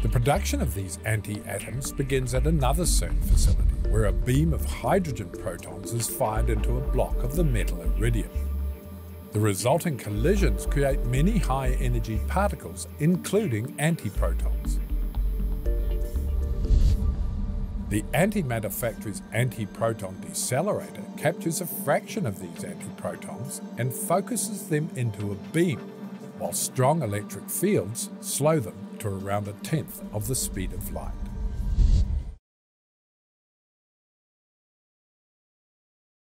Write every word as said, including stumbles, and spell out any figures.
The production of these anti-atoms begins at another CERN facility, where a beam of hydrogen protons is fired into a block of the metal iridium. The resulting collisions create many high-energy particles, including antiprotons. The antimatter factory's antiproton decelerator captures a fraction of these antiprotons and focuses them into a beam, while strong electric fields slow them to around a tenth of the speed of light.